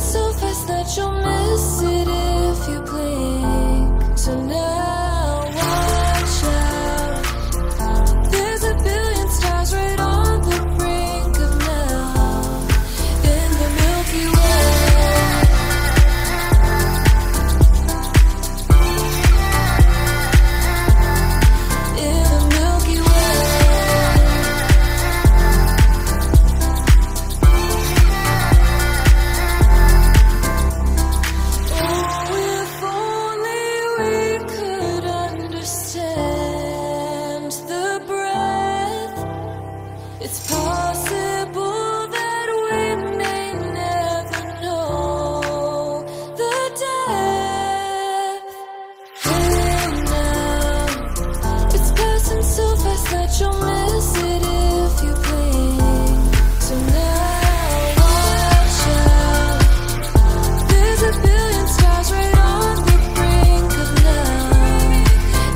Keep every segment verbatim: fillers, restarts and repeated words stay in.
So fast that you'll miss it if you blink. So now watch out, there's a billion stars right on the brink of now, in the Milky Way, in the Milky Way. So fast that you'll miss it if you blink. So now watch out, there's a billion stars right on the brink of now, in the Milky Way, in the Milky Way. It's possible that we may never know the depth. Hey now, it's passing so fast that you'll miss it if you blink. So now watch out, there's a billion stars right on the brink of now,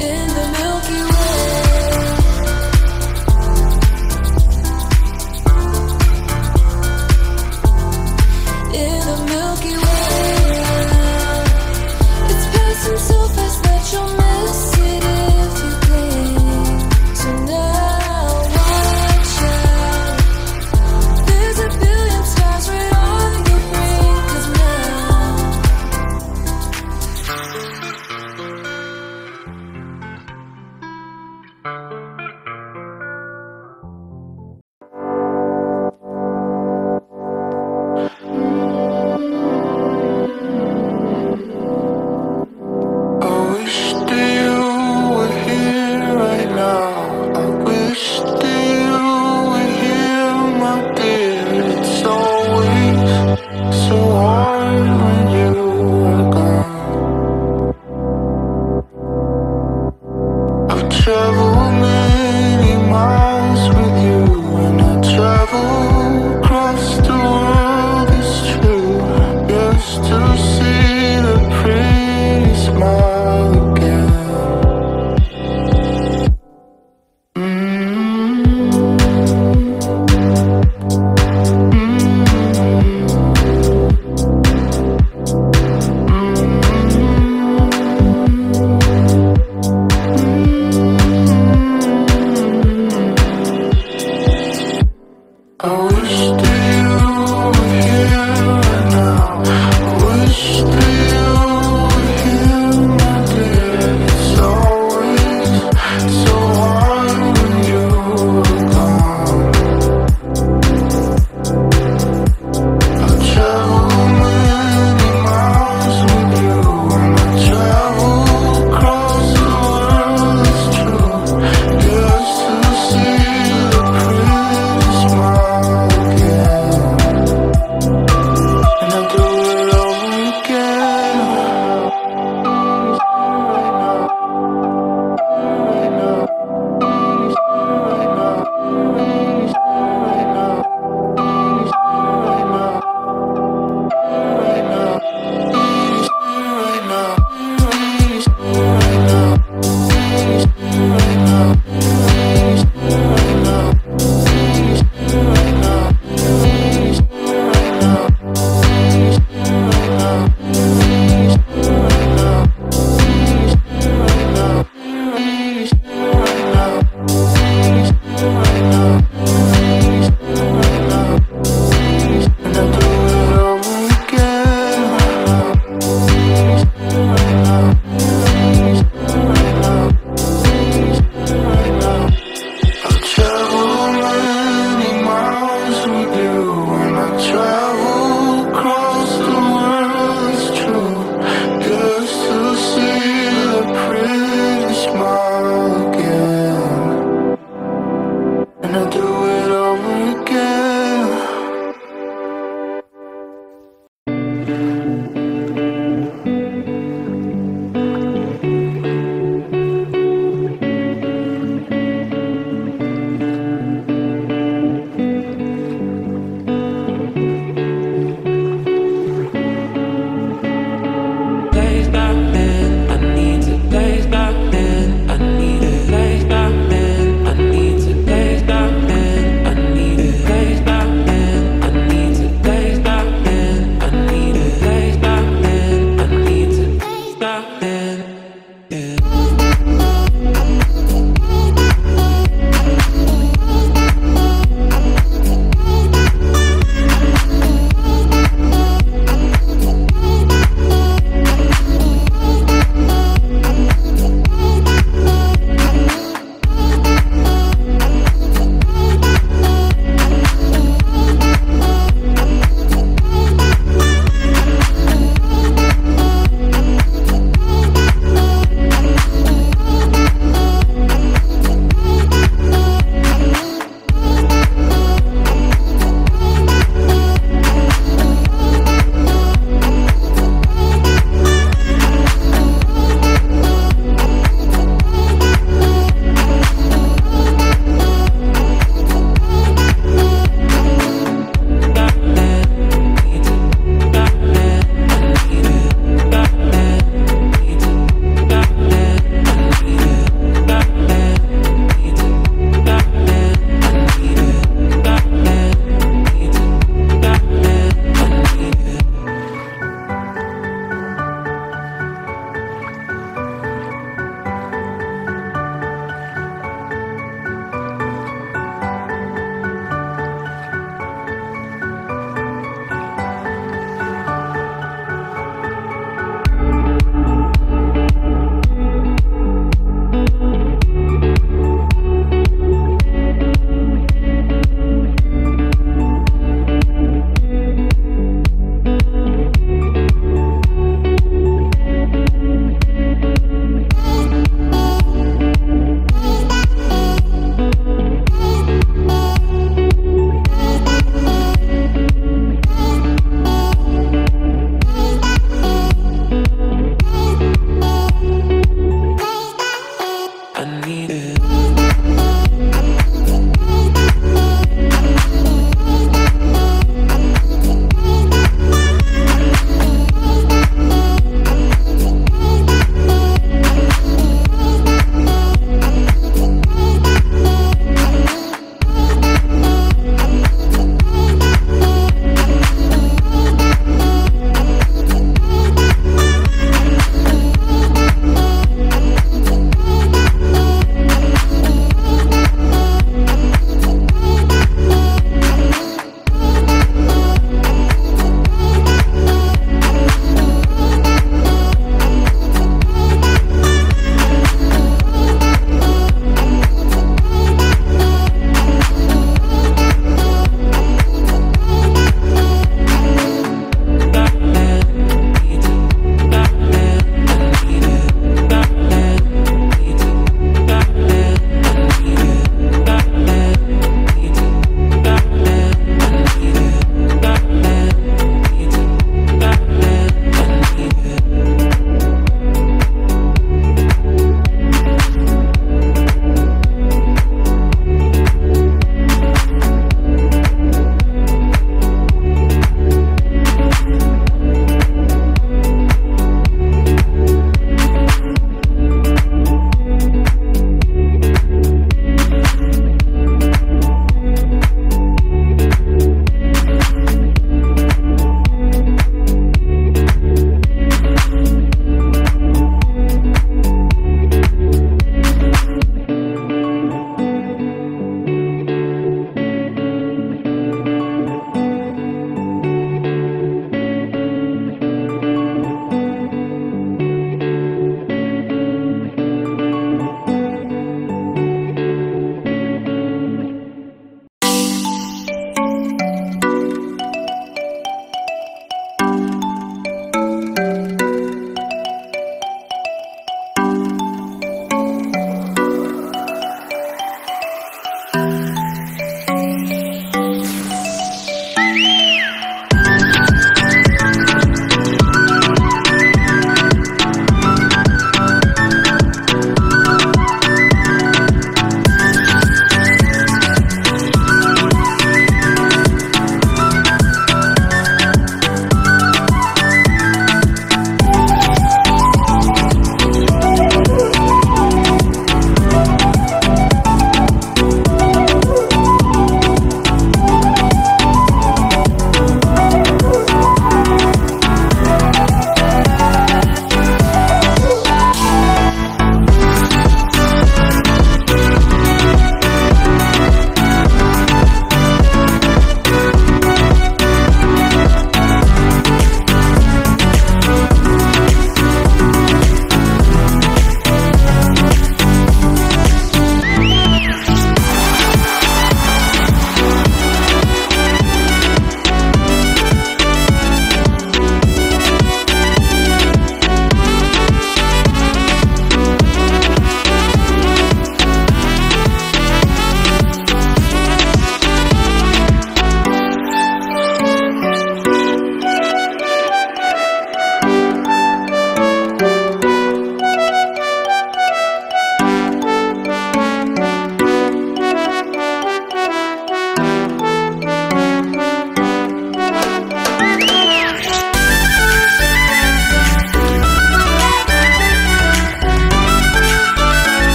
in the Milky Way. Milky Way, it's passing so fast that you'll miss it if you blink. So now.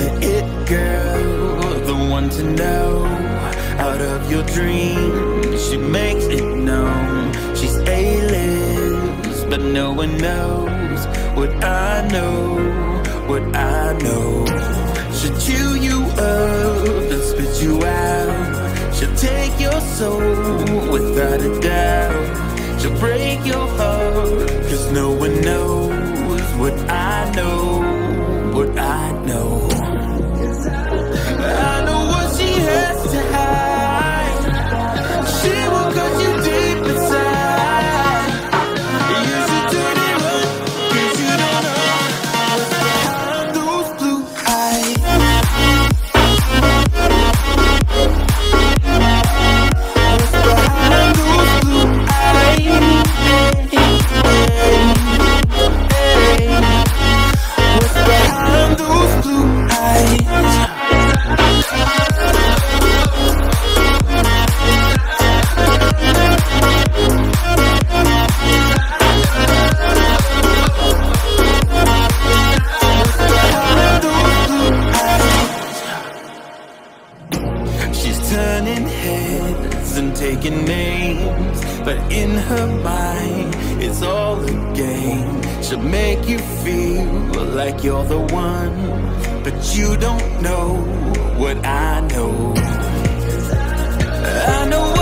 the it girl, the one to know. Out of your dreams, she makes it known. She's A-list, but no one knows what I know, what I know. She'll chew you up and spit you out. She'll take your soul without a doubt. She'll break your heart, cause no one knows what I know, what I know. I know what she has to hide. She will cut you deep inside. You're the one, but you don't know what I know. I know.